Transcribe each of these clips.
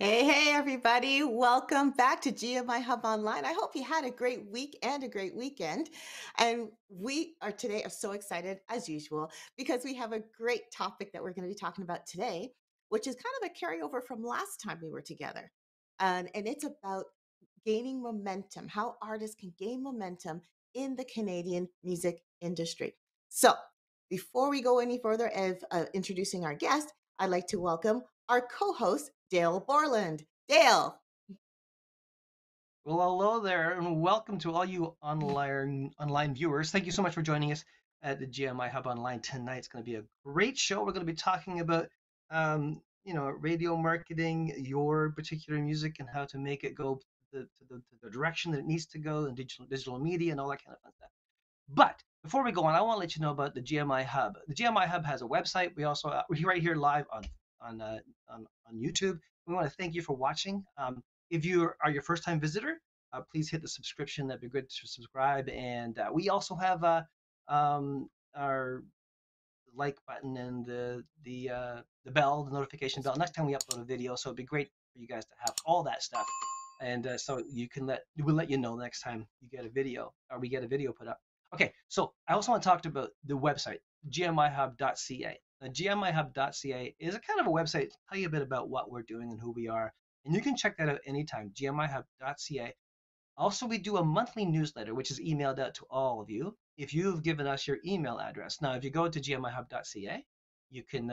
Hey, everybody. Welcome back to GMI Hub Online. I hope you had a great week and a great weekend. And we are today so excited as usual because we have a great topic that we're going to be talking about today, which is kind of a carryover from last time we were together. And it's about gaining momentum, how artists can gain momentum in the Canadian music industry. So before we go any further of introducing our guest, I'd like to welcome our co-host, Dale Borland. Dale. Well, hello there, and welcome to all you online viewers. Thank you so much for joining us at the GMI Hub Online tonight. It's going to be a great show. We're going to be talking about, radio marketing, your particular music, and how to make it go to the direction that it needs to go, and digital media, and all that kind of fun stuff. But before we go on, I want to let you know about the GMI Hub. The GMI Hub has a website. We also we're right here live on YouTube. We want to thank you for watching. If you are your first-time visitor, please hit the subscription. That'd be good to subscribe. And we also have our like button and the bell, the notification bell. Next time we upload a video, so it'd be great for you guys to have all that stuff. And so you can we'll let you know next time you get a video or we get a video put up. Okay, so I also want to talk about the website, gmihub.ca. Now, gmihub.ca is a kind of a website to tell you a bit about what we're doing and who we are. And you can check that out anytime, gmihub.ca. Also, we do a monthly newsletter, which is emailed out to all of you if you've given us your email address. Now, if you go to gmihub.ca, you can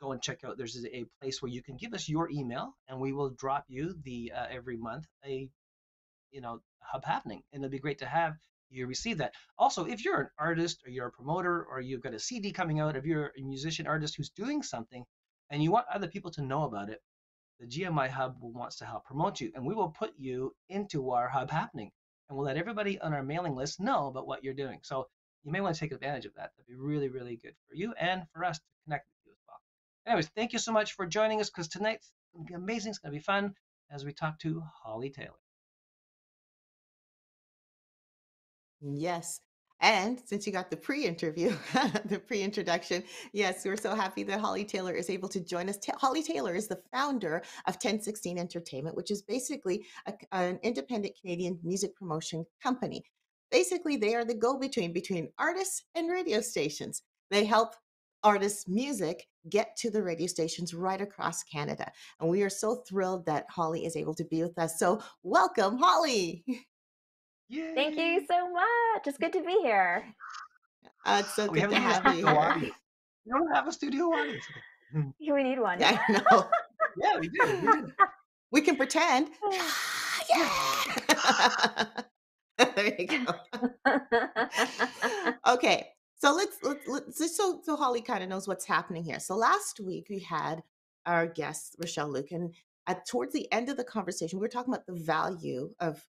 go and check out. There's a place where you can give us your email, and we will drop you the every month hub happening. And it'll be great to have you receive that. Also, if you're an artist or you're a promoter or you've got a CD coming out, if you're a musician artist who's doing something and you want other people to know about it, the GMI Hub wants to help promote you, and we will put you into our hub happening, and we'll let everybody on our mailing list know about what you're doing. So you may want to take advantage of that. That'd be really, really good for you and for us to connect with you as well. Anyways, thank you so much for joining us, because tonight's going to be amazing. It's going to be fun as we talk to Hollie Taylor. Yes. And since you got the pre-interview, the pre-introduction, yes, we're so happy that Hollie Taylor is able to join us. Hollie Taylor is the founder of 1016 Entertainment, which is basically an independent Canadian music promotion company. Basically, they are the go-between between artists and radio stations. They help artists' music get to the radio stations right across Canada. And we are so thrilled that Hollie is able to be with us. So welcome, Hollie. Yay. Thank you so much. It's good to be here. It's so good to have you here. We don't have a studio audience. We need one. Yeah, I know. Yeah, we do. We can pretend. Yeah. There you go. Okay, so let's so Hollie kind of knows what's happening here. So last week we had our guest Rochelle Luke, and towards the end of the conversation, we were talking about the value of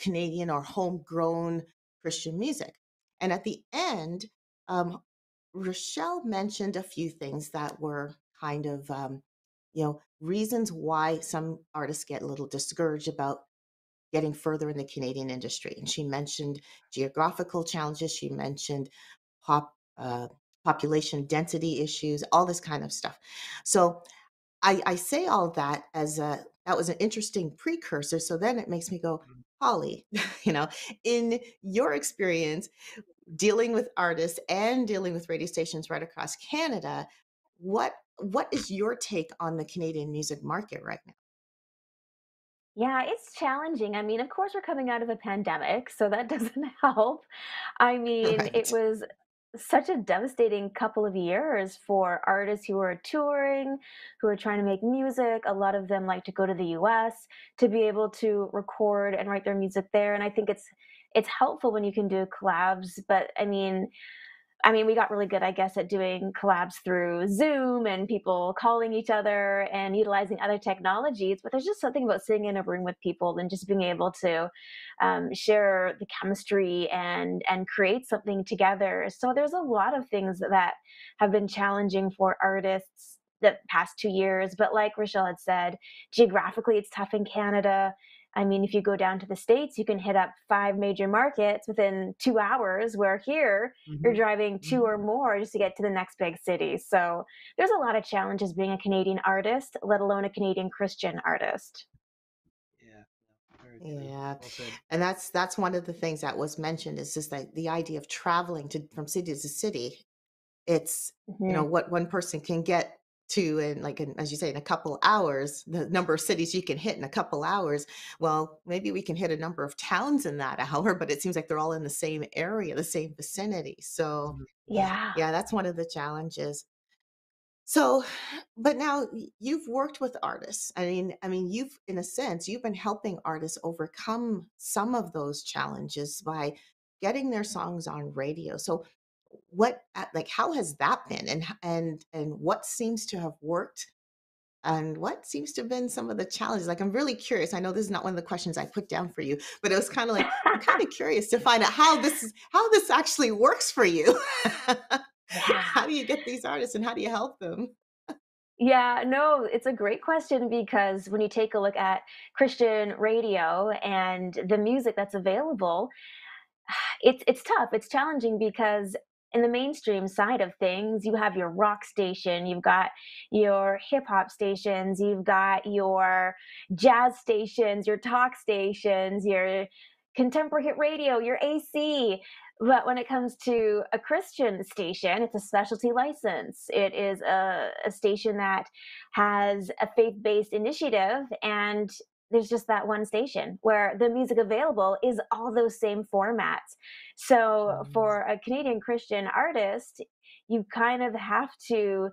Canadian or homegrown Christian music. And at the end, Rochelle mentioned a few things that were kind of, reasons why some artists get a little discouraged about getting further in the Canadian industry. And she mentioned geographical challenges. She mentioned population density issues, all this kind of stuff. So I say all that as that was an interesting precursor. So then it makes me go, Hollie, in your experience dealing with artists and dealing with radio stations right across Canada, what is your take on the Canadian music market right now? Yeah, it's challenging. I mean, of course, we're coming out of a pandemic, so that doesn't help. I mean, right. It was such a devastating couple of years for artists who are touring, who are trying to make music. A lot of them like to go to the US to be able to record and write their music there. And I think it's helpful when you can do collabs, but I mean, we got really good, I guess, at doing collabs through Zoom and people calling each other and utilizing other technologies. But there's just something about sitting in a room with people and just being able to share the chemistry and create something together. So there's a lot of things that have been challenging for artists the past 2 years. But like Rochelle had said, geographically, it's tough in Canada. I mean, if you go down to the States, you can hit up 5 major markets within 2 hours, where here you're driving 2 or more just to get to the next big city. So there's a lot of challenges being a Canadian artist, let alone a Canadian Christian artist. Yeah, and that's one of the things that was mentioned, is just like the idea of traveling from city to city. It's you know, what one person can get to in, like, as you say, in a couple hours, the number of cities you can hit in a couple hours. Well, maybe we can hit a number of towns in that hour, but it seems like they're all in the same area, the same vicinity. So yeah, that's one of the challenges. So, but now you've worked with artists. I mean, you've, in a sense, you've been helping artists overcome some of those challenges by getting their songs on radio. So what, like, how has that been, and what seems to have worked, and what seems to have been some of the challenges? Like, I'm really curious. I know this is not one of the questions I put down for you, but it was kind of like, I'm kind of curious to find out how this actually works for you. How do you get these artists, and how do you help them? Yeah, no, it's a great question, because when you take a look at Christian radio and the music that's available, it's tough. It's challenging, because in the mainstream side of things, you have your rock station, you've got your hip hop stations, you've got your jazz stations, your talk stations, your contemporary hit radio, your AC. But when it comes to a Christian station, it's a specialty license. It is a station that has a faith-based initiative, and there's just that one station where the music available is all those same formats. So for a Canadian Christian artist, you kind of have to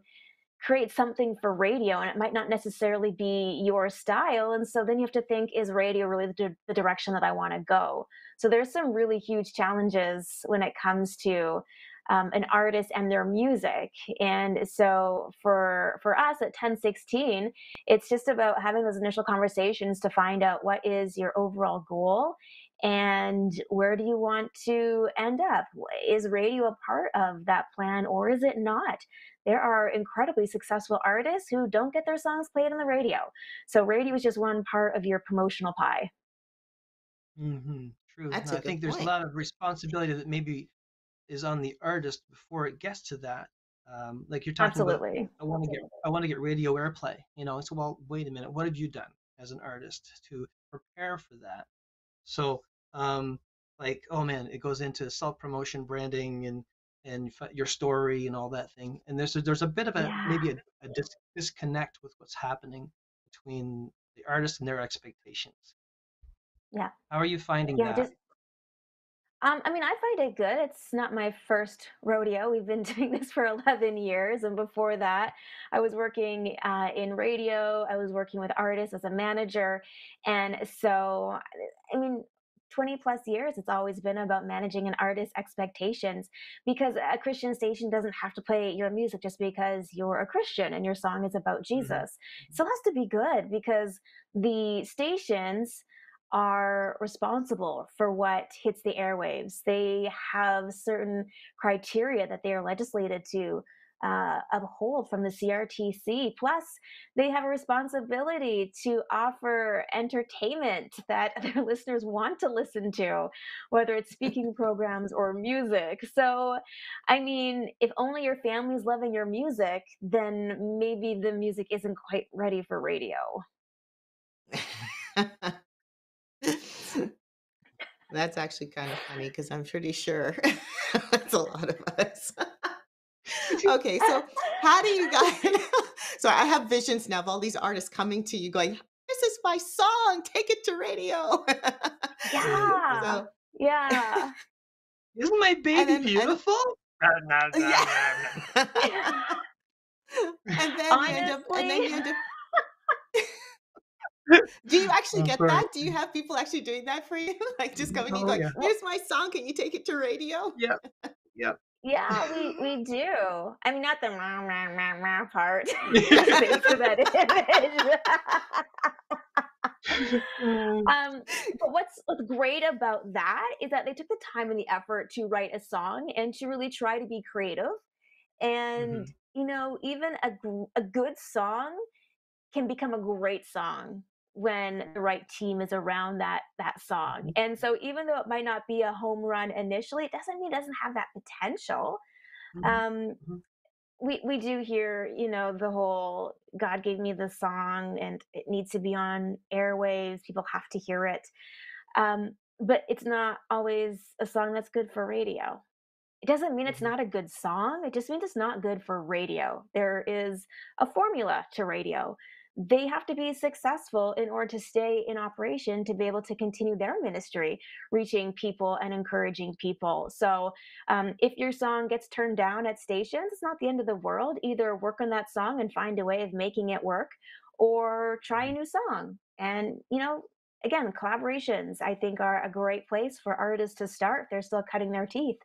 create something for radio, and it might not necessarily be your style. And so then you have to think, is radio really the direction that I want to go? So there's some really huge challenges when it comes to an artist and their music. And so for us at 1016, it's just about having those initial conversations to find out what is your overall goal and where do you want to end up? Is radio a part of that plan, or is it not? There are incredibly successful artists who don't get their songs played on the radio. So radio is just one part of your promotional pie. True. That's a good point. There's a lot of responsibility that maybe is on the artist before it gets to that. Like you're talking about, I want to get radio airplay. You know, it's, well, wait a minute, what have you done as an artist to prepare for that? So, like, oh man, it goes into self-promotion, branding, and your story and all that thing. And there's a bit of a maybe a disconnect with what's happening between the artist and their expectations. Yeah. How are you finding that? I mean, I find it good. It's not my first rodeo. We've been doing this for 11 years. And before that, I was working in radio. I was working with artists as a manager. And so, I mean, 20 plus years, it's always been about managing an artist's expectations, because a Christian station doesn't have to play your music just because you're a Christian and your song is about Jesus. So it has to be good, because the stations are responsible for what hits the airwaves. They have certain criteria that they are legislated to uphold from the CRTC. Plus, they have a responsibility to offer entertainment that their listeners want to listen to, whether it's speaking programs or music. So, I mean, if only your family's loving your music, then maybe the music isn't quite ready for radio. That's actually kind of funny, because I'm pretty sure that's a lot of us. Okay, so how do you guys? So I have visions now of all these artists coming to you going, "This is my song. Take it to radio." Yeah. So, yeah. Isn't my baby beautiful? Yeah. And then you end up. Do you actually get that? Do you have people actually doing that for you? Like just coming and going, "Here's my song. Can you take it to radio?" Yeah. Yeah. Yeah, we do. I mean, not the rah, rah, rah, rah part. But what's great about that is that they took the time and the effort to write a song and to really try to be creative. And, you know, even a good song can become a great song when the right team is around that song. And so even though it might not be a home run initially, it doesn't mean it doesn't have that potential. We do hear, you know, the whole God gave me this song and it needs to be on airwaves. People have to hear it. But it's not always a song that's good for radio. It doesn't mean it's not a good song. It just means it's not good for radio. There is a formula to radio. They have to be successful in order to stay in operation, to be able to continue their ministry, reaching people and encouraging people. So if your song gets turned down at stations, it's not the end of the world. Either work on that song and find a way of making it work, or try a new song. And, you know, again, collaborations, I think, are a great place for artists to start if they're still cutting their teeth.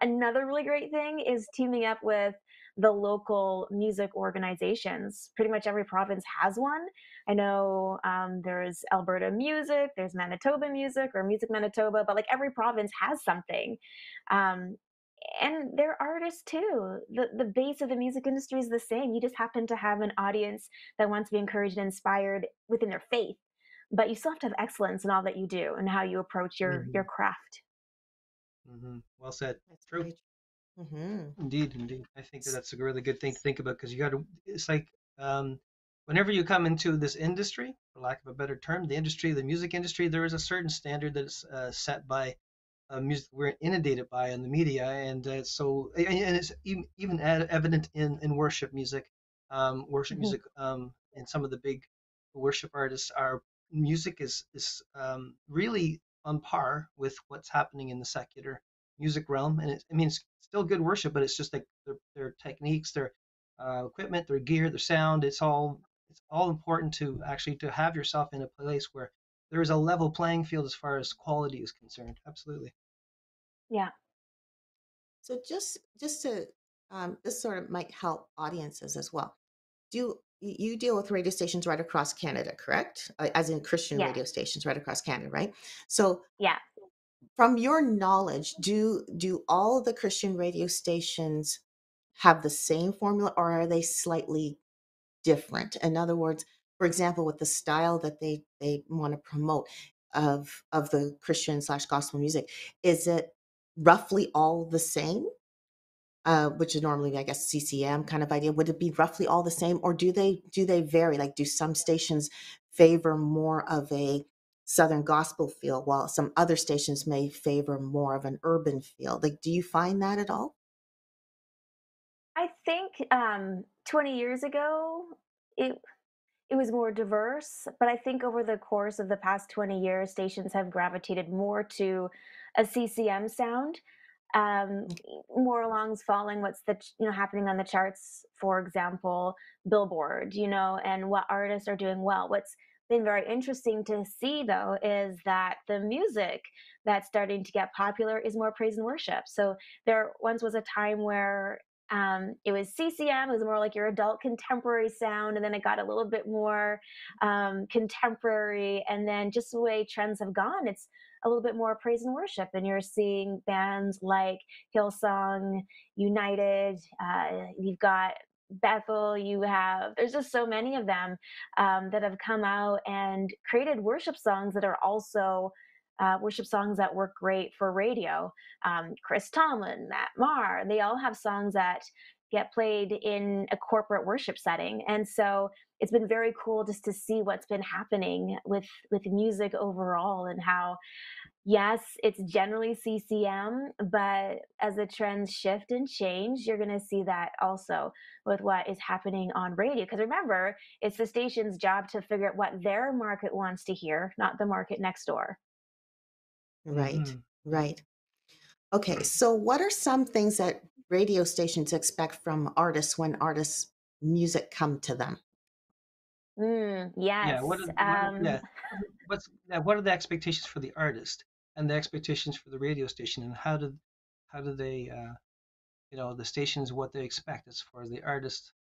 Another really great thing is teaming up with the local music organizations. Pretty much every province has one. I know there's Alberta Music, there's Manitoba Music or Music Manitoba, but like every province has something. And they're artists too. The base of the music industry is the same. You just happen to have an audience that wants to be encouraged and inspired within their faith, but you still have to have excellence in all that you do and how you approach your craft. Well said. That's true. Indeed. I think that's a really good thing to think about, because you got to, it's like whenever you come into this industry, for lack of a better term, the music industry, there is a certain standard that's set by music we're inundated by in the media. And so it's even evident in worship music. And some of the big worship artists, our music is really on par with what's happening in the secular music realm. And it's still good worship, but it's just like their techniques, their equipment, their gear, their sound. It's all important to actually to have yourself in a place where there is a level playing field as far as quality is concerned. Absolutely. Yeah. So just to this sort of might help audiences as well. You deal with radio stations right across Canada, correct? As in Christian radio stations right across Canada, right? So yeah. From your knowledge, do all of the Christian radio stations have the same formula, or are they slightly different? In other words, for example, with the style that they want to promote of the Christian / gospel music, is it roughly all the same? Which is normally, I guess, CCM kind of idea. Would it be roughly all the same, or do they vary? Like, do some stations favor more of a Southern gospel feel, while some other stations may favor more of an urban feel? Like, do you find that at all? I think 20 years ago, it was more diverse, but I think over the course of the past 20 years, stations have gravitated more to a CCM sound, more along following what's happening on the charts, for example, Billboard, and what artists are doing well. What's been very interesting to see, though, is that the music that's starting to get popular is more praise and worship. So there once was a time where it was CCM, it was more like your adult contemporary sound, and then it got a little bit more contemporary, and then just the way trends have gone, it's a little bit more praise and worship, and you're seeing bands like Hillsong United, you've got Bethel, there's just so many of them that have come out and created worship songs that are also worship songs that work great for radio. Chris Tomlin, Matt Maher, they all have songs that get played in a corporate worship setting. And so it's been very cool just to see what's been happening with music overall, and how, yes, it's generally CCM, but as the trends shift and change, you're going to see that also with what is happening on radio. Because remember, it's the station's job to figure out what their market wants to hear, not the market next door. Right. Okay, so what are some things that radio stations expect from artists when artists' music come to them? Yes. Yeah, what are the expectations for the artist and the expectations for the radio station, and how do they the stations, what they expect as far as the artist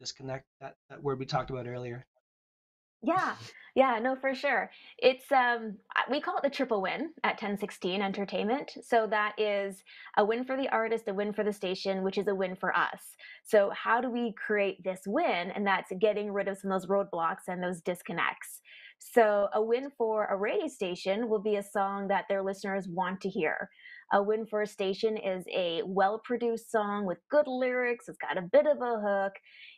disconnect, that word we talked about earlier? Yeah, no, for sure. It's we call it the triple win at 1016 Entertainment. So that is a win for the artist, a win for the station, which is a win for us. So how do we create this win? And that's getting rid of some of those roadblocks and those disconnects. So a win for a radio station will be a song that their listeners want to hear. A win for a station is a well-produced song with good lyrics. It's got a bit of a hook.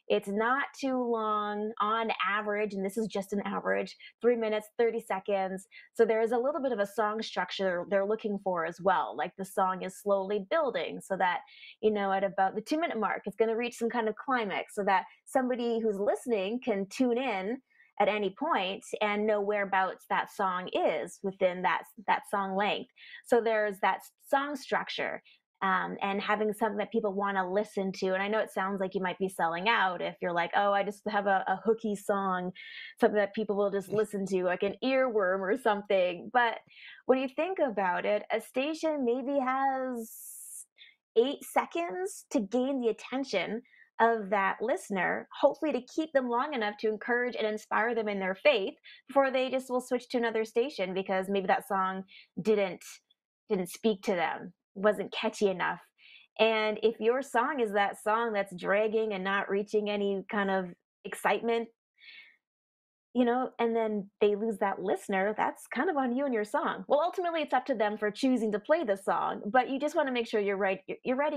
It's not too long on average, and this is just an average, 3 minutes, 30 seconds. So there is a little bit of a song structure they're looking for as well. Like the song is slowly building so that, you know, at about the 2-minute mark, it's going to reach some kind of climax so that somebody who's listening can tune in at any point and know whereabouts that song is within that song length. So there's that song structure. And having something that people want to listen to. And I know it sounds like you might be selling out if you're like, oh, I just have a hooky song, something that people will just listen to, like an earworm or something. But when you think about it, a station maybe has 8 seconds to gain the attention of that listener, hopefully to keep them long enough to encourage and inspire them in their faith before they just will switch to another station because maybe that song didn't speak to them, wasn't catchy enough. And if your song is that song that's dragging and not reaching any kind of excitement, you know, and then they lose that listener, that's kind of on you and your song. Well, ultimately it's up to them for choosing to play the song, but you just want to make sure you're writing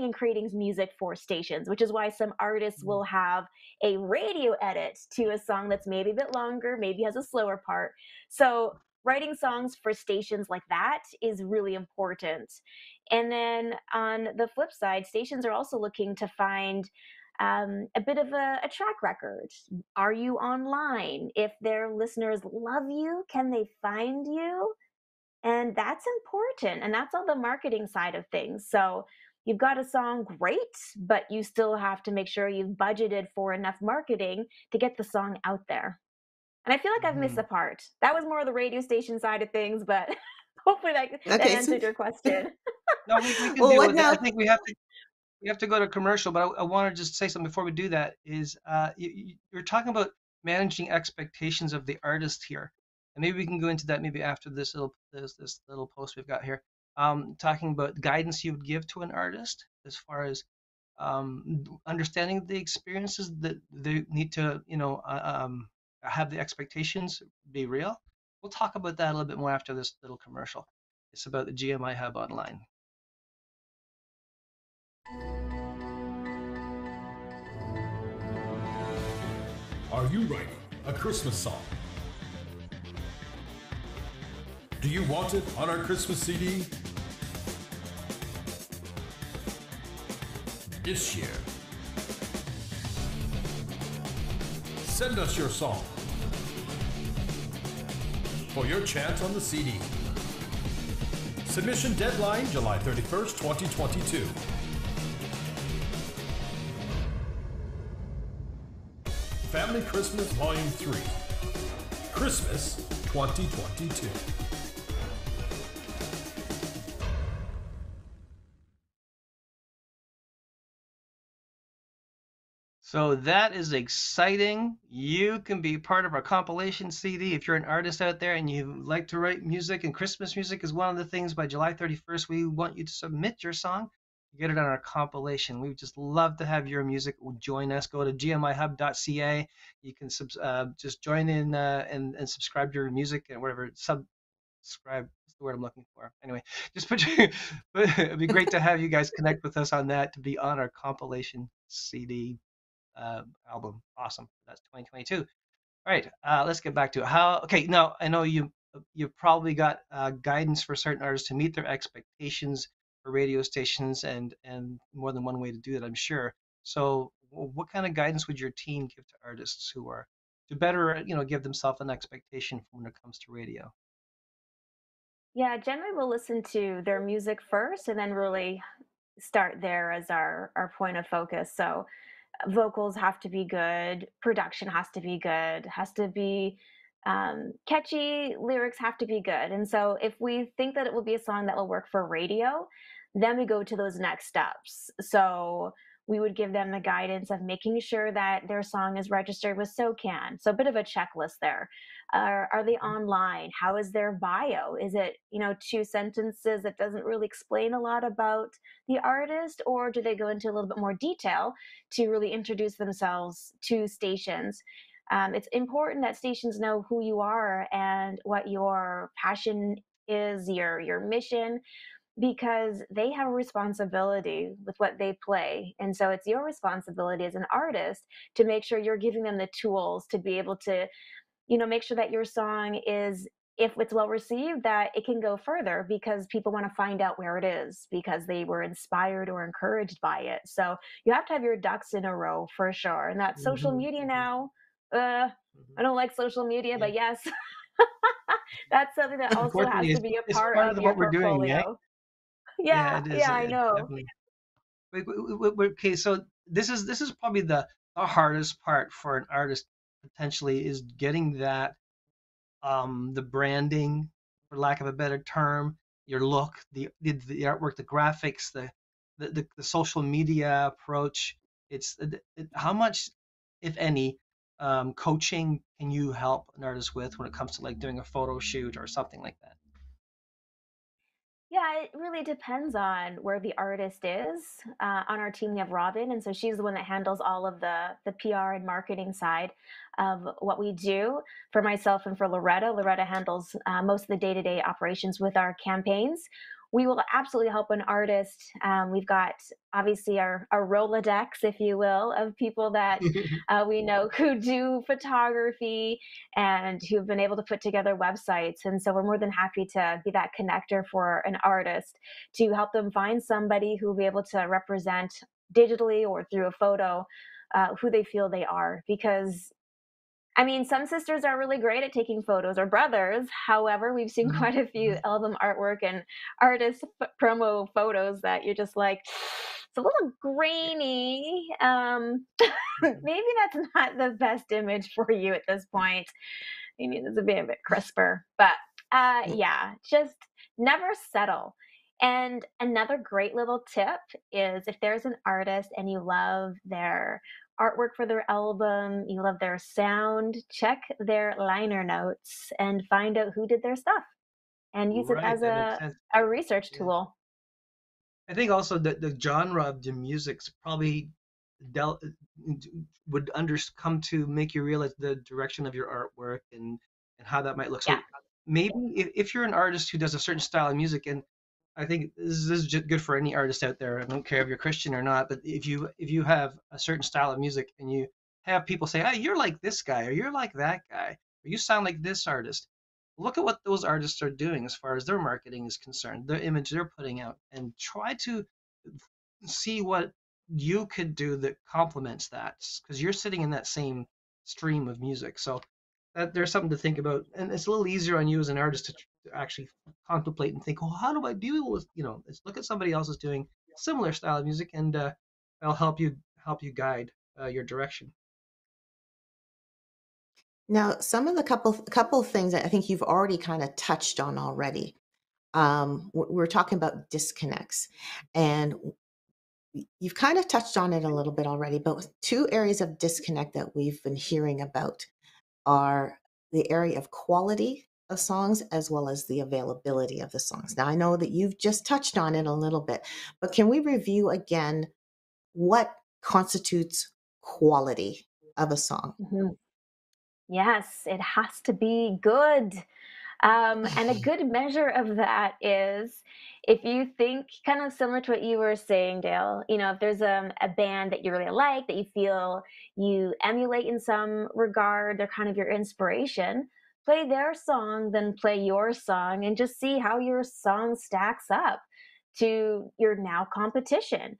and creating music for stations, which is why some artists will have a radio edit to a song that's maybe a bit longer, maybe has a slower part. So writing songs for stations like that is really important. And then on the flip side, stations are also looking to find a bit of a track record. Are you online? If their listeners love you, can they find you? And that's important. And that's all the marketing side of things. So you've got a song, great, but you still have to make sure you've budgeted for enough marketing to get the song out there. And I feel like I've missed a part. That was more of the radio station side of things, but hopefully that answered your question. No, we can deal with that. I think we have to go to commercial, but I want to just say something before we do that is you're talking about managing expectations of the artist here. And maybe we can go into that maybe after this little post we've got here, talking about guidance you would give to an artist as far as understanding the experiences that they need to, you know, have the expectations be real. We'll talk about that a little bit more after this little commercial. It's about the GMI Hub Online. Are you writing a Christmas song? Do you want it on our Christmas CD? This year. Send us your song for your chance on the CD. Submission deadline July 31st, 2022. Family Christmas Volume 3, Christmas 2022. So that is exciting. You can be part of our compilation CD if you're an artist out there and you like to write music, and Christmas music is one of the things. By July 31st, we want you to submit your song. You get it on our compilation. We would just love to have your music. Join us. Go to gmihub.ca. You can just join in and subscribe to your music and whatever. Subscribe is the word I'm looking for. Anyway, just put your, it'd be great to have you guys connect with us on that to be on our compilation CD. Album. Awesome. That's 2022. All right. Let's get back to it. Okay. Now I know you've probably got guidance for certain artists to meet their expectations for radio stations and more than one way to do that, I'm sure. So what kind of guidance would your team give to artists who are to better, you know, give themselves an expectation when it comes to radio? Yeah. Generally we'll listen to their music first and then really start there as our point of focus. So vocals have to be good, production has to be good, has to be catchy, lyrics have to be good. And so if we think that it will be a song that will work for radio, then we go to those next steps. So we would give them the guidance of making sure that their song is registered with SOCAN. So a bit of a checklist there. Are they online? How is their bio? Is it, you know, 2 sentences that doesn't really explain a lot about the artist, or do they go into a little bit more detail to really introduce themselves to stations? It's important that stations know who you are and what your passion is, your mission, because they have a responsibility with what they play. And so it's your responsibility as an artist to make sure you're giving them the tools to be able to, you know, make sure that your song is, if it's well received, that it can go further, because people want to find out where it is because they were inspired or encouraged by it. So you have to have your ducks in a row for sure. And that social media now, I don't like social media, but yes, that's something that also has to be a part of your portfolio. Doing, right? Yeah, I know. Okay, so this is probably the hardest part for an artist potentially, is getting that the branding, for lack of a better term, your look, the artwork, the graphics, the social media approach. It's how much, if any, coaching can you help an artist with when it comes to like doing a photo shoot or something like that? Yeah, it really depends on where the artist is. On our team, we have Robin, and so she's the one that handles all of the PR and marketing side of what we do. For myself and for Loretta, Loretta handles most of the day-to-day operations with our campaigns. We will absolutely help an artist. We've got obviously our Rolodex, if you will, of people that we know who do photography and who've been able to put together websites. And so we're more than happy to be that connector for an artist to help them find somebody who will be able to represent digitally or through a photo who they feel they are. Because I mean, some sisters are really great at taking photos, or brothers. However, we've seen quite a few album artwork and artist promo photos that you're just like, it's a little grainy. Maybe that's not the best image for you at this point. You need this to be a bit crisper. But yeah, just never settle. And another great little tip is, if there's an artist and you love their artwork for their album, you love their sound, check their liner notes and find out who did their stuff and use it as a research tool. I think also that the genre of the music's probably would come to make you realize the direction of your artwork and how that might look. So maybe if you're an artist who does a certain style of music, and I think this is just good for any artist out there. I don't care if you're Christian or not, but if you have a certain style of music and you have people say, "Hey, you're like this guy, or you're like that guy, or you sound like this artist," look at what those artists are doing as far as their marketing is concerned, the image they're putting out, and try to see what you could do that complements that, because you're sitting in that same stream of music. So there's something to think about, and it's a little easier on you as an artist to actually contemplate and think, well, how do I deal with, you know, let's look at somebody else's doing similar style of music, and I'll help you guide your direction. Now, some of the couple of things that I think you've already kind of touched on already. We're talking about disconnects, and you've kind of touched on it a little bit already, but 2 areas of disconnect that we've been hearing about are the area of quality of songs as well as the availability of the songs. Now, I know that you've just touched on it a little bit, but can we review again what constitutes quality of a song? Mm-hmm. Yes, it has to be good. And a good measure of that is, if you think, kind of similar to what you were saying, Dale, you know, if there's a band that you really like, that you feel you emulate in some regard, they're kind of your inspiration, play their song, then play your song, and just see how your song stacks up to your now competition.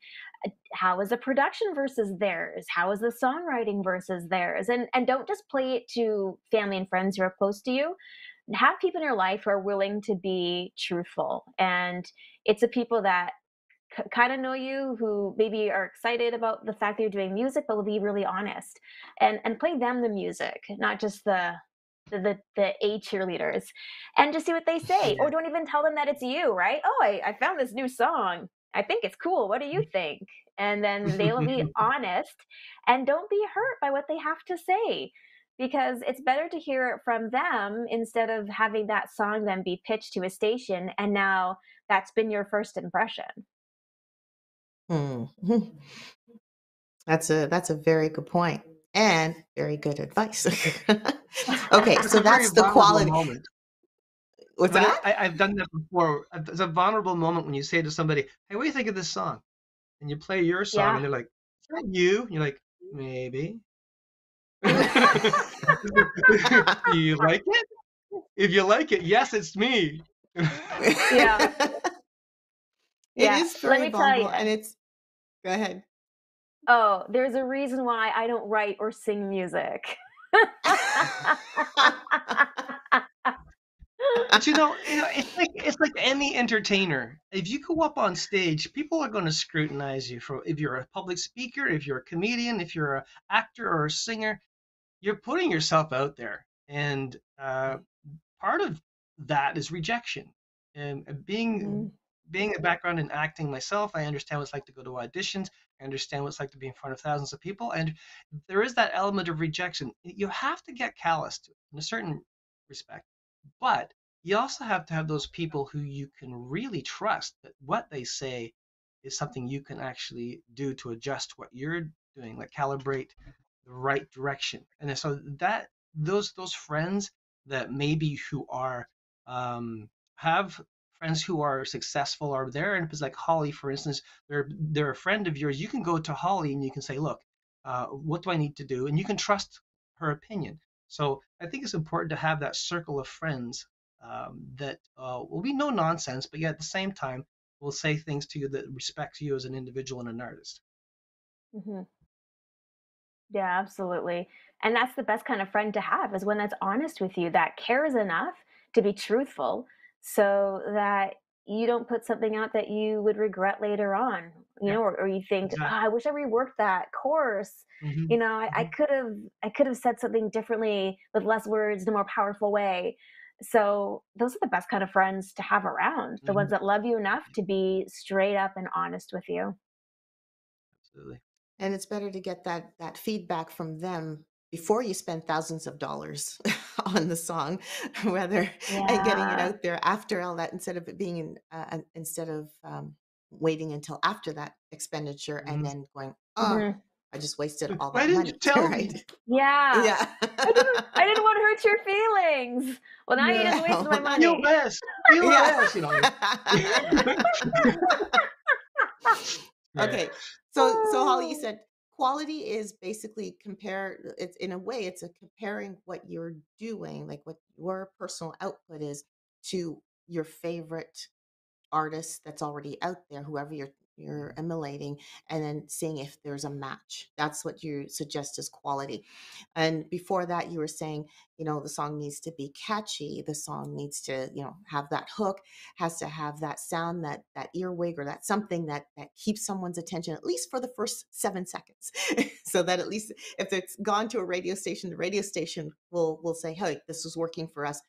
How is the production versus theirs? How is the songwriting versus theirs? And don't just play it to family and friends who are close to you. Have people in your life who are willing to be truthful. And it's the people that kind of know you, who maybe are excited about the fact that you're doing music, but will be really honest, and play them the music, not just the A cheerleaders, and just see what they say. Or don't even tell them that it's you, right? Oh, I found this new song. I think it's cool. What do you think? And then they'll be honest and don't be hurt by what they have to say, because it's better to hear it from them instead of having that song then be pitched to a station. And now that's been your first impression. Hmm. That's a very good point and very good advice. Okay. So that's the quality. What's that? I've done that before. It's a vulnerable moment when you say to somebody, hey, what do you think of this song? And you play your song, and they're like, is that you? And you're like, maybe. Do you like it? If you like it, yes, it's me. Yeah. It is very vulnerable, and it's, go ahead. Oh, there's a reason why I don't write or sing music. But you know, it's like any entertainer. If you go up on stage, people are going to scrutinize you for if you're a public speaker, if you're a comedian, if you're an actor or a singer. You're putting yourself out there, and part of that is rejection. And being a background in acting myself, I understand what it's like to go to auditions. I understand what it's like to be in front of thousands of people, and there is that element of rejection. You have to get callous to it in a certain respect, but you also have to have those people who you can really trust that what they say is something you can actually do to adjust what you're doing, like calibrate the right direction. And so that those friends that maybe who are have friends who are successful are there, and it's like Hollie, for instance, they're a friend of yours. You can go to Hollie and you can say, look, what do I need to do? And you can trust her opinion. So I think it's important to have that circle of friends that will be no nonsense, but yet at the same time will say things to you that respect you as an individual and an artist. Mm-hmm. Yeah, absolutely. And that's the best kind of friend to have, is one that's honest with you, that cares enough to be truthful so that you don't put something out that you would regret later on, you know, or you think, oh, I wish I reworked that course. Mm-hmm. You know, I could have said something differently with less words in a more powerful way. So those are the best kind of friends to have around, the ones that love you enough to be straight up and honest with you. Absolutely. And it's better to get that feedback from them before you spend thousands of dollars on the song, and getting it out there after all that, instead of it being waiting until after that expenditure and then going, I just wasted all that money. Why didn't you tell me? Yeah. I didn't want to hurt your feelings. Well, now you just wasted my money. You best. You best. You know. Okay. So Hollie, you said quality is basically comparing what you're doing, like what your personal output is, to your favorite artist that's already out there, whoever you're emulating, and then seeing if there's a match. That's what you suggest as quality. And before that, you were saying, you know, the song needs to be catchy. The song needs to, you know, have that hook, has to have that sound, that earwig, or that something that keeps someone's attention, at least for the first 7 seconds. So that at least if it's gone to a radio station, the radio station will say, hey, this is working for us.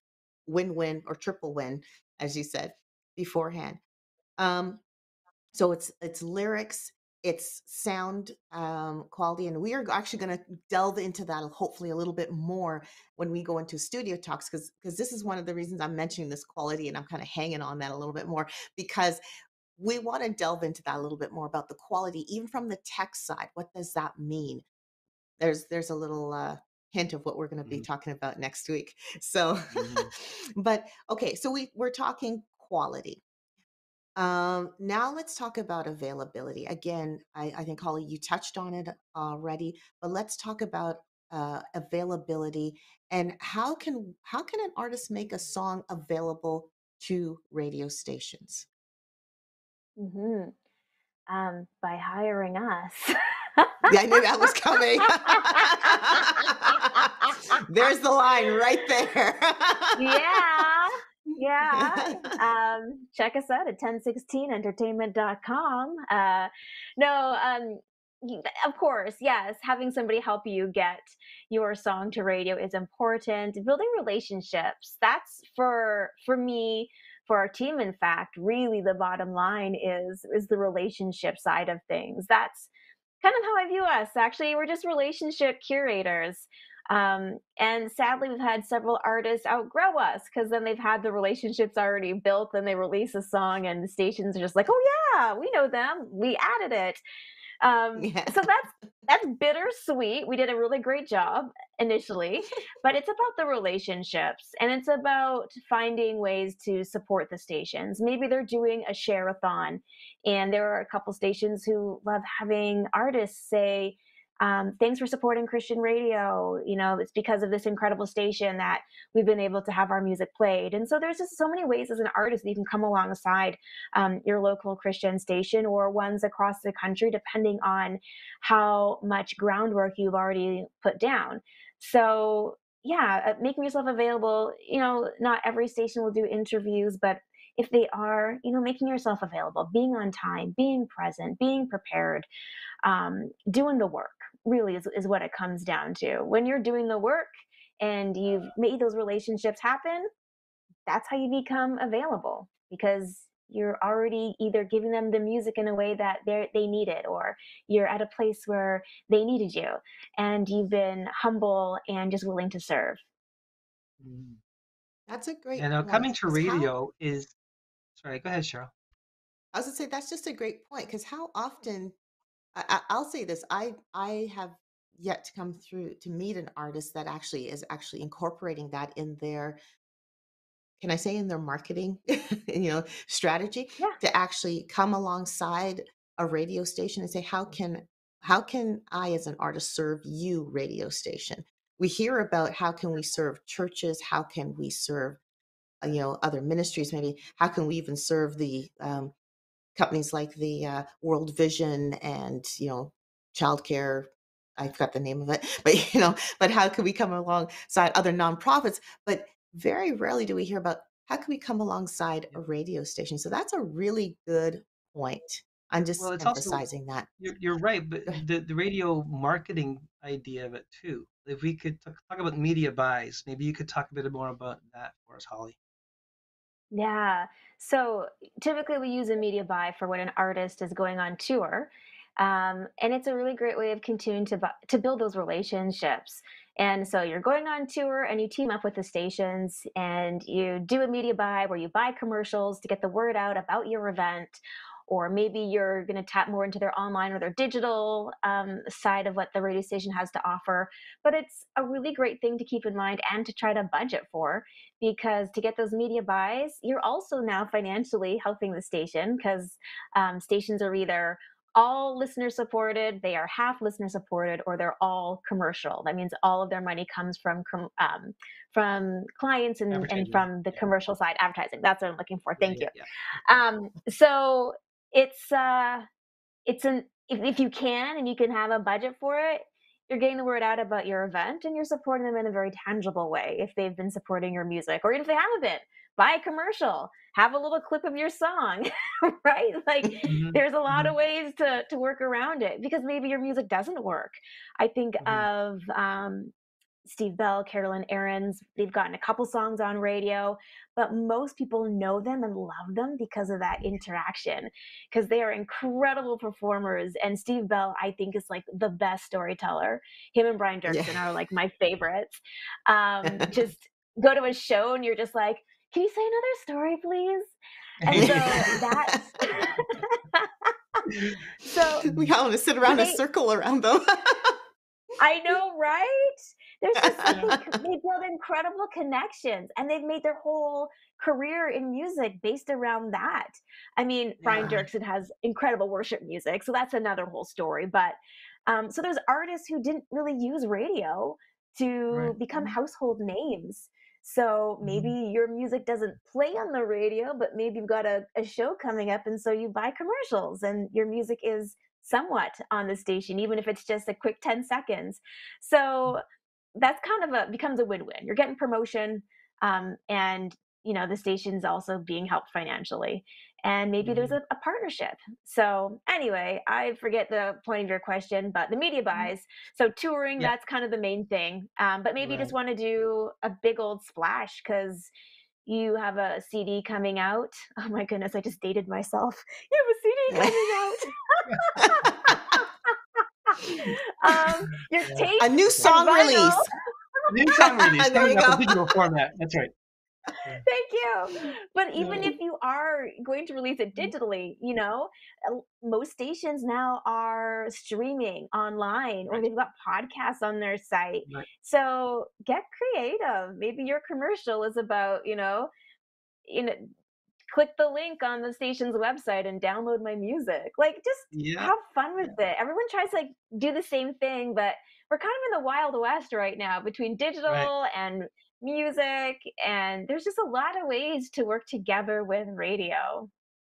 Win-win or triple win, as you said beforehand. So it's lyrics, it's sound quality, and we are actually going to delve into that hopefully a little bit more when we go into studio talks, because this is one of the reasons I'm mentioning this quality, and I'm kind of hanging on that a little bit more, because we want to delve into that a little bit more about the quality, even from the tech side. What does that mean? There's a little hint of what we're going to be talking about next week. So, but okay, so we're talking quality. Now let's talk about availability. Again, I think, Hollie, you touched on it already, but let's talk about availability and how can an artist make a song available to radio stations? By hiring us. Yeah, I knew that was coming. There's the line right there. Yeah. Yeah. Check us out at 1016entertainment.com. Of course, yes, having somebody help you get your song to radio is important. Building relationships, that's for me for our team, in fact, really the bottom line is the relationship side of things. That's kind of how I view us. Actually, we're just relationship curators. And sadly, we've had several artists outgrow us because then they've had the relationships already built, and they release a song and the stations are just like, oh yeah, we know them, we added it. So that's bittersweet. We did a really great job initially, but it's about the relationships, and it's about finding ways to support the stations. Maybe they're doing a share-a-thon, and there are a couple stations who love having artists say, thanks for supporting Christian radio. You know, it's because of this incredible station that we've been able to have our music played. And so there's just so many ways as an artist that you can come alongside your local Christian station or ones across the country, depending on how much groundwork you've already put down. So yeah, making yourself available. You know, not every station will do interviews, but if they are, you know, making yourself available, being on time, being present, being prepared, doing the work really is what it comes down to. When you're doing the work and you've made those relationships happen, that's how you become available, because you're already either giving them the music in a way that they need it, or you're at a place where they needed you, and you've been humble and just willing to serve. That's a great point. And coming to radio is... Sorry, go ahead, Cheryl. I was going to say, that's just a great point, because how often... I'll say this, I have yet to come through to meet an artist that actually is actually incorporating that in their, can I say in their marketing, you know, strategy, to actually come alongside a radio station and say, how can I as an artist serve you, radio station? We hear about how can we serve churches? How can we serve, you know, other ministries? Maybe how can we even serve the, companies like the World Vision and, you know, childcare, I forgot the name of it, but, you know, but how can we come alongside other nonprofits? But very rarely do we hear about how can we come alongside a radio station. So that's a really good point. I'm just emphasizing also, that. You're right, but the radio marketing idea of it too. If we could talk about media buys, maybe you could talk a bit more about that for us, Hollie. Yeah. So typically we use a media buy for when an artist is going on tour. And it's a really great way of continuing to build those relationships. And so you're going on tour and you team up with the stations and you do a media buy where you buy commercials to get the word out about your event. Or maybe you're going to tap more into their online or their digital side of what the radio station has to offer. But it's a really great thing to keep in mind and to try to budget for, because to get those media buys, you're also now financially helping the station, because stations are either all listener supported, they are half listener supported, or they're all commercial. That means all of their money comes from clients and from the commercial side, advertising. That's what I'm looking for. Thank you. Yeah. So if you can, and you can have a budget for it, you're getting the word out about your event and you're supporting them in a very tangible way. If they've been supporting your music, or even if they haven't been, buy a commercial, have a little clip of your song, right? Like there's a lot of ways to work around it, because maybe your music doesn't work. I think of Steve Bell, Carolyn Ahrens. They've gotten a couple songs on radio, but most people know them and love them because of that interaction, because they are incredible performers. And Steve Bell, I think, is like the best storyteller. Him and Brian Doerksen are like my favorites. Just go to a show and you're just like, can you say another story, please? And so that's... so we all want to sit around a circle around them. I know, right? There's just they build incredible connections, and they've made their whole career in music based around that. I mean, Brian Doerksen has incredible worship music, so that's another whole story. But so there's artists who didn't really use radio to become household names. So maybe your music doesn't play on the radio, but maybe you've got a show coming up, and so you buy commercials, and your music is somewhat on the station, even if it's just a quick 10 seconds. So that's kind of becomes a win-win. You're getting promotion, and you know the station's also being helped financially, and maybe there's a partnership. So anyway, I forget the point of your question, but the media buys. So touring, that's kind of the main thing. But maybe you just want to do a big old splash because You have a CD coming out. Oh my goodness, I just dated myself. You have a CD coming out. Your tape. A new song release. New song release. There you go. Digital format. That's right. Thank you. But even if you are going to release it digitally, you know, most stations now are streaming online, or they've got podcasts on their site. Right. So get creative. Maybe your commercial is about, click the link on the station's website and download my music. Like, just have fun with it. Everyone tries to do the same thing, but we're kind of in the Wild West right now between digital and music, and there's just a lot of ways to work together with radio.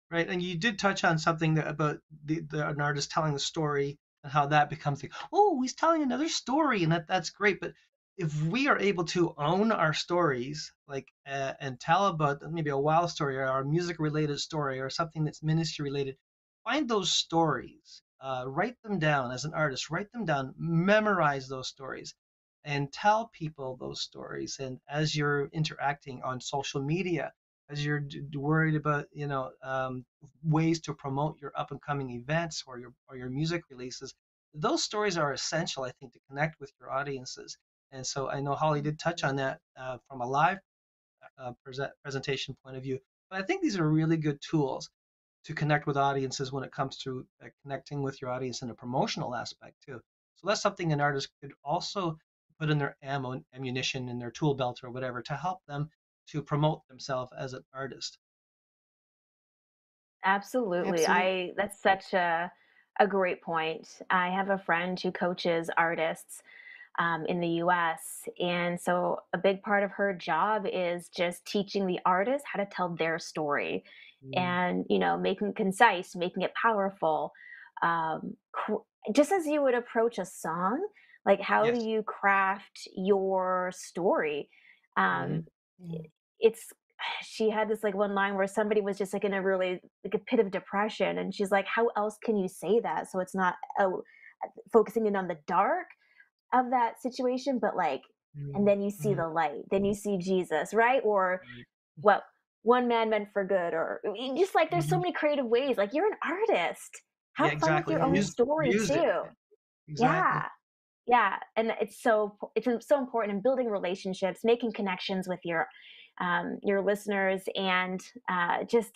Right, and you did touch on something that about an artist telling the story and how that becomes the, oh, he's telling another story, and that's great. But if we are able to own our stories, like and tell about maybe a wild story or a music-related story or something that's ministry-related, find those stories, write them down as an artist, write them down, memorize those stories, and tell people those stories. And as you're interacting on social media, as you're worried about, ways to promote your up-and-coming events or your music releases, those stories are essential, I think, to connect with your audiences. And so I know Hollie did touch on that from a live presentation point of view, but I think these are really good tools to connect with audiences when it comes to connecting with your audience in a promotional aspect too. So that's something an artist could also put in their ammunition in their tool belt or whatever to help them to promote themselves as an artist. Absolutely. That's such a great point. I have a friend who coaches artists in the US. And so a big part of her job is just teaching the artists how to tell their story and, making it concise, making it powerful. Just as you would approach a song, like, how do you craft your story? She had this one line where somebody was just in a really a pit of depression, and she's like, how else can you say that? So it's not focusing in on the dark of that situation, but and then you see the light, then you see Jesus, right? Or what one man meant for good, or just there's so many creative ways. Like, you're an artist. Have fun with your own story too. Exactly. Yeah. Yeah, and it's so important in building relationships, making connections with your listeners, and just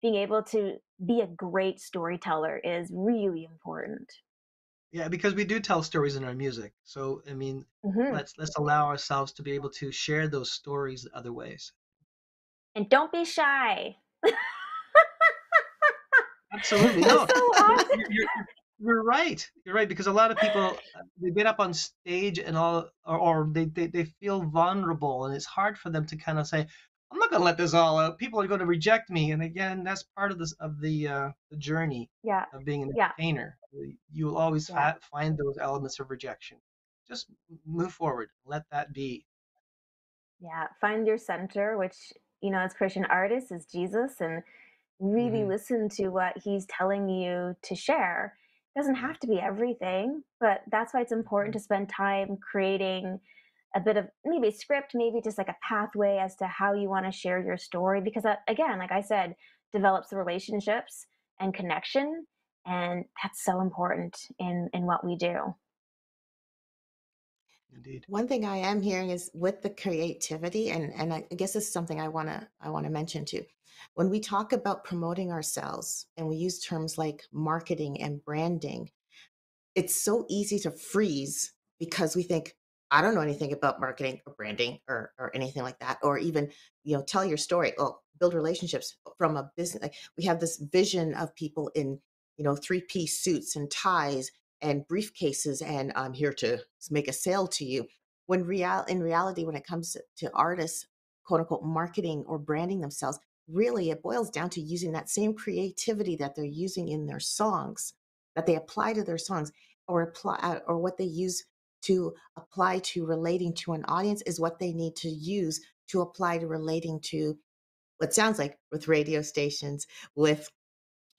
being able to be a great storyteller is really important. Yeah, because we do tell stories in our music. So I mean, let's allow ourselves to be able to share those stories other ways. And don't be shy. Absolutely, no. So awesome. You're right. You're right, because a lot of people, they get up on stage and all, or they feel vulnerable, and it's hard for them to kind of say, "I'm not going to let this all out. People are going to reject me." And again, that's part of the journey of being an entertainer. You'll always find those elements of rejection. Just move forward. Let that be. Yeah, find your center, which as Christian artists is Jesus, and really listen to what He's telling you to share. Doesn't have to be everything, but that's why it's important to spend time creating a bit of maybe a script, maybe just a pathway as to how you want to share your story, because that, again, like I said, develops the relationships and connection, and that's so important in what we do. Indeed. One thing I am hearing is with the creativity, and I guess this is something I want to mention too. When we talk about promoting ourselves and we use terms like marketing and branding, it's so easy to freeze because we think, I don't know anything about marketing or branding or anything like that, or even, tell your story or build relationships from a business. Like, we have this vision of people in, 3-piece suits and ties and briefcases, and I'm here to make a sale to you. When in reality, when it comes to artists, quote unquote, marketing or branding themselves, really it boils down to using that same creativity that they're using in their songs, that they apply to their songs, or what they use to apply to relating to an audience is what they need to use to apply to relating to what sounds like with radio stations, with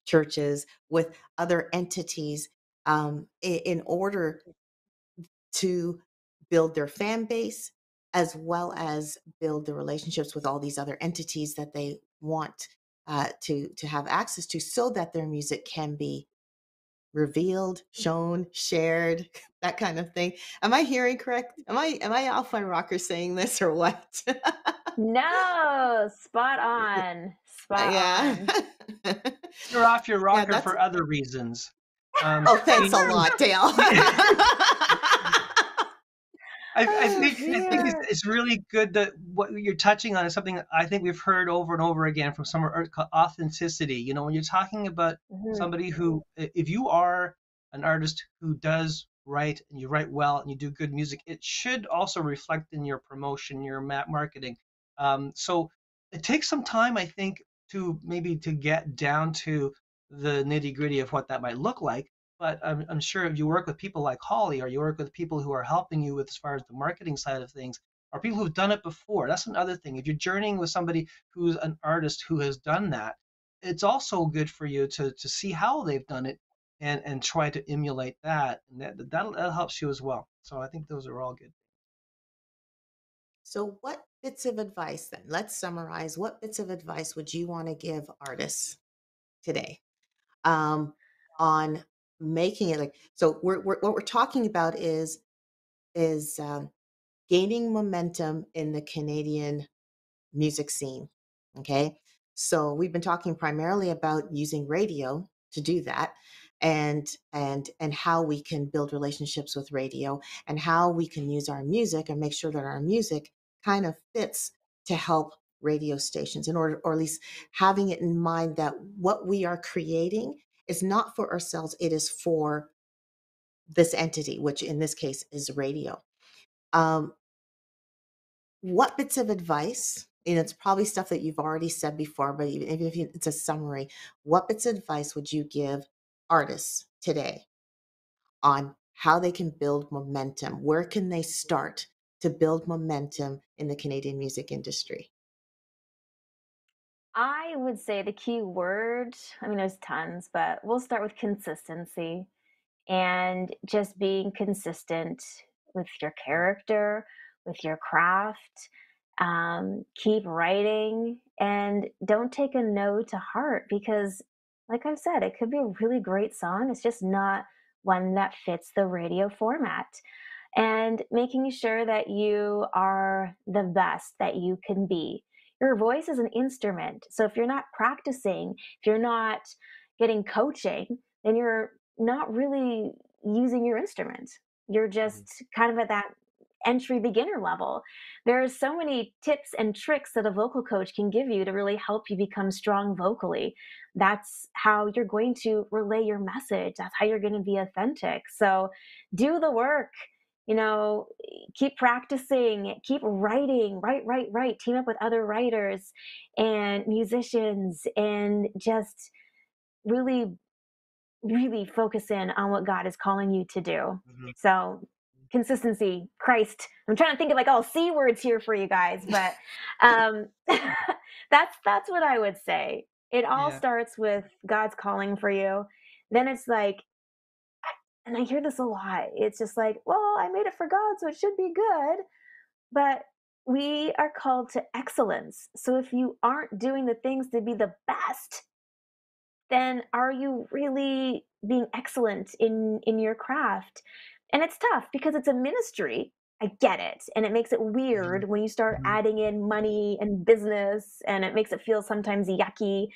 churches, with other entities, in order to build their fan base, as well as build the relationships with all these other entities that they want to have access to, so that their music can be revealed, shown, shared, that kind of thing. Am I hearing correct? Am I off my rocker saying this or what? No, spot on. Spot on. You're off your rocker for other reasons. Oh, thanks a lot, Dale. I think it's really good that what you're touching on is something I think we've heard over and over again from somewhere called authenticity. You know, when you're talking about somebody who, if you are an artist who does write and you write well and you do good music, it should also reflect in your promotion, your marketing. So it takes some time, I think, to get down to the nitty gritty of what that might look like. But I'm sure if you work with people like Hollie, or you work with people who are helping you with as far as the marketing side of things, or people who've done it before, that's another thing. If you're journeying with somebody who's an artist who has done that, it's also good for you to see how they've done it and try to emulate that. And that helps you as well. So I think those are all good. So what bits of advice then? Let's summarize. What bits of advice would you want to give artists today on making it like, so what we're talking about is gaining momentum in the Canadian music scene. Okay, so we've been talking primarily about using radio to do that, and how we can build relationships with radio, and how we can use our music and make sure that our music kind of fits to help radio stations, in order, or at least having it in mind that what we are creating is not for ourselves, it is for this entity, which in this case is radio. What bits of advice, and it's probably stuff that you've already said before, but even if it's a summary, what bits of advice would you give artists today on how they can build momentum? Where can they start to build momentum in the Canadian music industry? I would say the key word, I mean, there's tons, but we'll start with consistency, and just being consistent with your character, with your craft. Keep writing, and don't take a no to heart, because like I've said, it could be a really great song. It's just not one that fits the radio format. And making sure that you are the best that you can be. Your voice is an instrument. So if you're not practicing, if you're not getting coaching, then you're not really using your instrument. You're just kind of at that entry beginner level. There are so many tips and tricks that a vocal coach can give you to really help you become strong vocally. That's how you're going to relay your message. That's how you're going to be authentic. So do the work. You know, keep practicing, keep writing, write, team up with other writers and musicians, and just really, really focus in on what God is calling you to do. So consistency, Christ, I'm trying to think of like all C words here for you guys, but that's what I would say. It all starts with God's calling for you. Then it's like, and I hear this a lot, it's just like, well, I made it for God, so it should be good. But we are called to excellence. So if you aren't doing the things to be the best, then are you really being excellent in your craft? And it's tough because it's a ministry. I get it. And it makes it weird when you start adding in money and business, and it makes it feel sometimes yucky.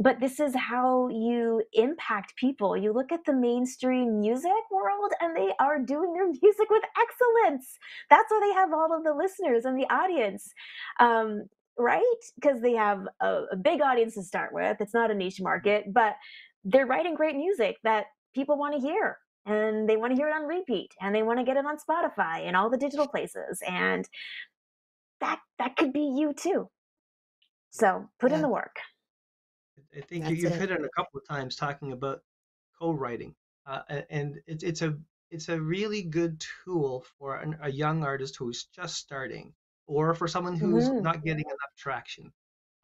But this is how you impact people. You look at the mainstream music world, and they are doing their music with excellence. That's why they have all of the listeners and the audience, right? Because they have a big audience to start with. It's not a niche market, but they're writing great music that people want to hear, and they want to hear it on repeat, and they want to get it on Spotify and all the digital places. And that could be you too. So put in the work. I think you've hit it a couple of times talking about co-writing, and it's a really good tool for a young artist who's just starting, or for someone who's not getting enough traction.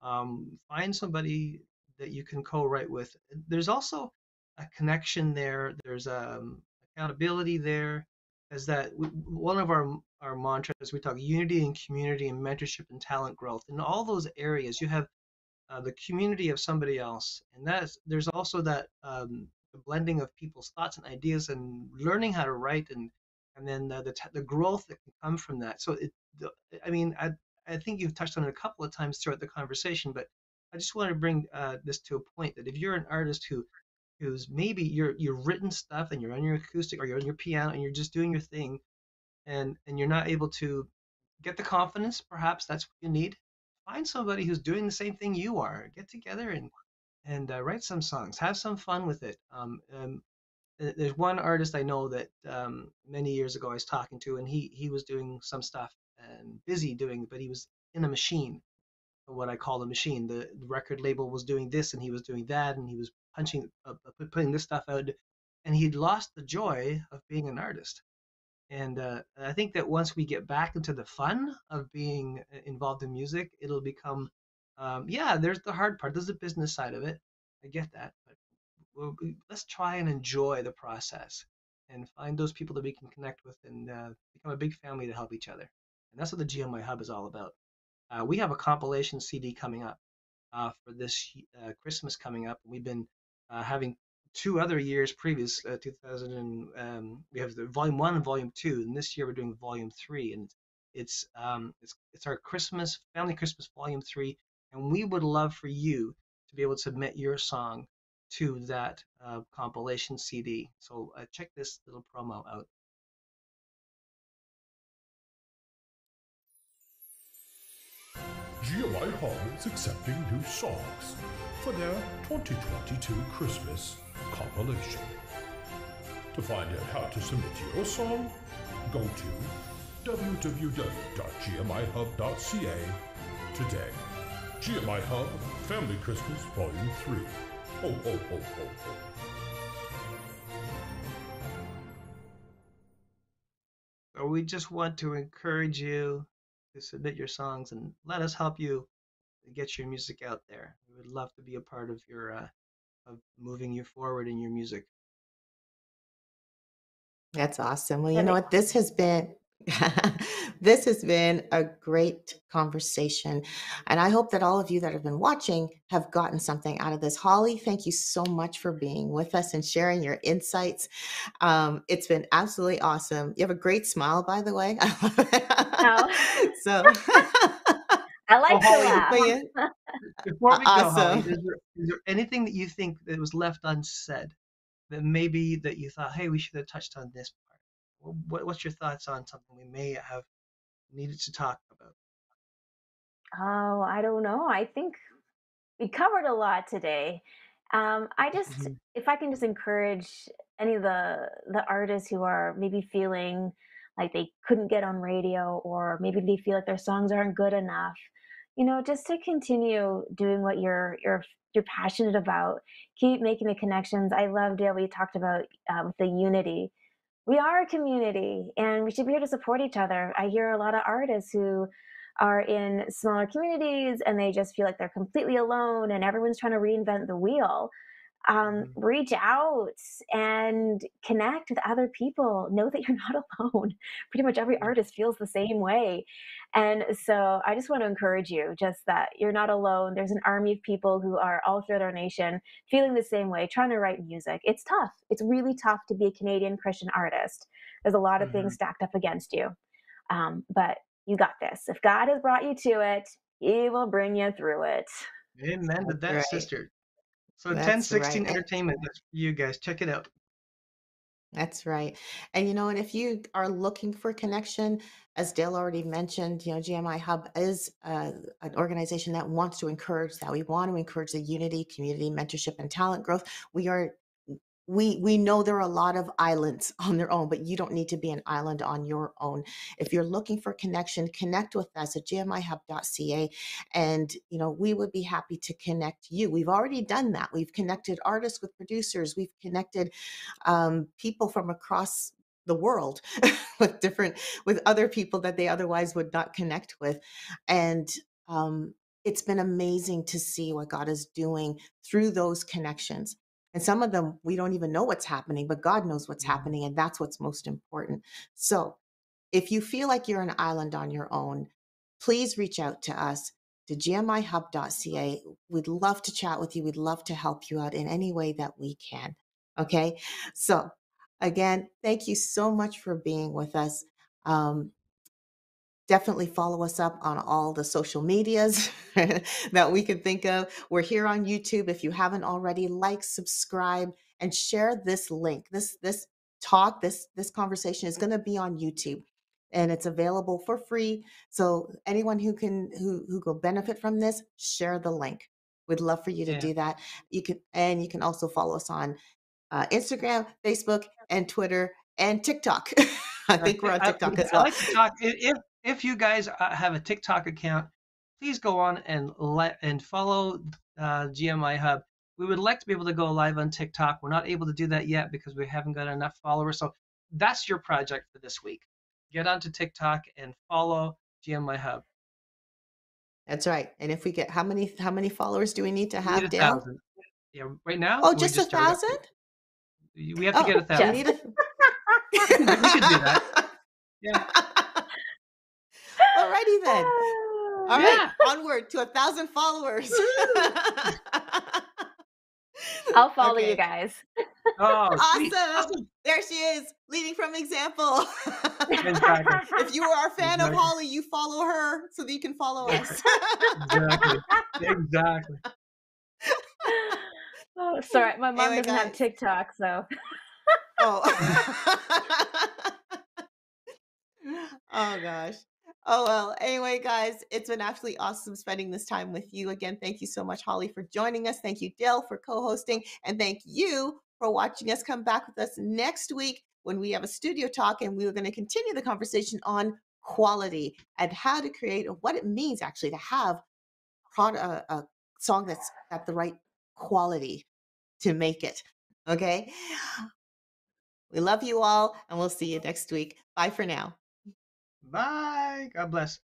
Find somebody that you can co-write with. There's also a connection there. There's accountability there. is that one of our mantras, we talk unity and community and mentorship and talent growth. In all those areas, you have the community of somebody else, and there's also that the blending of people's thoughts and ideas and learning how to write, and then the growth that can come from that. So I think you've touched on it a couple of times throughout the conversation, but I just want to bring this to a point that if you're an artist who's maybe you've written stuff and you're on your acoustic or you're on your piano and you're just doing your thing, and you're not able to get the confidence, perhaps that's what you need. Find somebody who's doing the same thing you are. Get together and write some songs. Have some fun with it. There's one artist I know that many years ago I was talking to, and he was doing some stuff and busy doing, but he was in a machine, what I call a machine. The record label was doing this, and he was doing that, and he was putting this stuff out, and he'd lost the joy of being an artist. And I think that once we get back into the fun of being involved in music, it'll become, there's the hard part. There's the business side of it. I get that. But let's try and enjoy the process and find those people that we can connect with and become a big family to help each other. And that's what the GMI Hub is all about. We have a compilation CD coming up for this Christmas coming up. We've been having two other years previous, we have the Volume 1 and Volume 2, and this year we're doing Volume 3, and it's our Christmas family Christmas Volume 3, and we would love for you to be able to submit your song to that compilation CD. So check this little promo out. GMI Hub is accepting new songs for their 2022 Christmas compilation. To find out how to submit your song, go to www.gmihub.ca today. GMI Hub Family Christmas Volume 3. So we just want to encourage you to submit your songs and let us help you get your music out there. We would love to be a part of your of moving you forward in your music. That's awesome. Well, you know what? This has been this has been a great conversation, and I hope that all of you that have been watching have gotten something out of this. Hollie, thank you so much for being with us and sharing your insights. It's been absolutely awesome. You have a great smile, by the way. Oh. So I like to laugh. Before we go, Hollie, is there anything that you think that was left unsaid that maybe that you thought, hey, we should have touched on this part? What's your thoughts on something we may have needed to talk about? Oh, I don't know. I think we covered a lot today. I just, if I can just encourage any of the artists who are maybe feeling like they couldn't get on radio, or maybe they feel like their songs aren't good enough, you know, just to continue doing what you're passionate about. Keep making the connections. I love, Dale, what you talked about with the unity. We are a community, and we should be here to support each other. I hear a lot of artists who are in smaller communities, and they just feel like they're completely alone, and everyone's trying to reinvent the wheel. Reach out and connect with other people. Know that you're not alone. Pretty much every artist feels the same way. And so I just want to encourage you just that you're not alone. There's an army of people who are all throughout our nation feeling the same way, trying to write music. It's tough. It's really tough to be a Canadian Christian artist. There's a lot of things stacked up against you. But you got this. If God has brought you to it, He will bring you through it. Amen to that, sister. So 1016 Entertainment, that's for you guys. Check it out. That's right. And you know, and if you are looking for connection, as Dale already mentioned, you know, GMI Hub is an organization that wants to encourage that. We want to encourage the unity, community, mentorship, and talent growth. We know there are a lot of islands on their own, but you don't need to be an island on your own. If you're looking for connection, connect with us at gmihub.ca, and you know, we would be happy to connect you. We've already done that. We've connected artists with producers. We've connected people from across the world with other people that they otherwise would not connect with, and it's been amazing to see what God is doing through those connections. And some of them, we don't even know what's happening, but God knows what's happening. And that's what's most important. So if you feel like you're an island on your own, please reach out to us, to gmihub.ca. We'd love to chat with you. We'd love to help you out in any way that we can. Okay. So again, thank you so much for being with us. Definitely follow us up on all the social medias that we can think of. We're here on YouTube. If you haven't already, like, subscribe, and share this link. This talk, this conversation is going to be on YouTube, and it's available for free. So anyone who will benefit from this, share the link. We'd love for you to do that. You can also follow us on Instagram, Facebook, and Twitter, and TikTok. I think we're on TikTok as well. I like to talk. If you guys have a TikTok account, please go on and follow GMI Hub. We would like to be able to go live on TikTok. We're not able to do that yet because we haven't got enough followers. So that's your project for this week. Get onto TikTok and follow GMI Hub. That's right. And if we get how many followers do we need to have? We need 1,000. Yeah, right now. Oh, just 1,000. We have to get 1,000. Yeah. We should do that. Yeah. Alrighty then. All right, onward to 1,000 followers. I'll follow you guys. Oh, awesome. Awesome! There she is, leading from example. Exactly. If you are a fan of Hollie, you follow her so that you can follow us. Exactly. Exactly. Oh, sorry, my mom doesn't have TikTok, so. Oh gosh. Oh, well, anyway, guys, it's been absolutely awesome spending this time with you. Again, thank you so much, Hollie, for joining us. Thank you, Dale, for co-hosting. And thank you for watching us. Come back with us next week when we have a studio talk, and we are going to continue the conversation on quality and how to create, or what it means actually to have a song that's at the right quality to make it. Okay. We love you all, and we'll see you next week. Bye for now. Bye. God bless.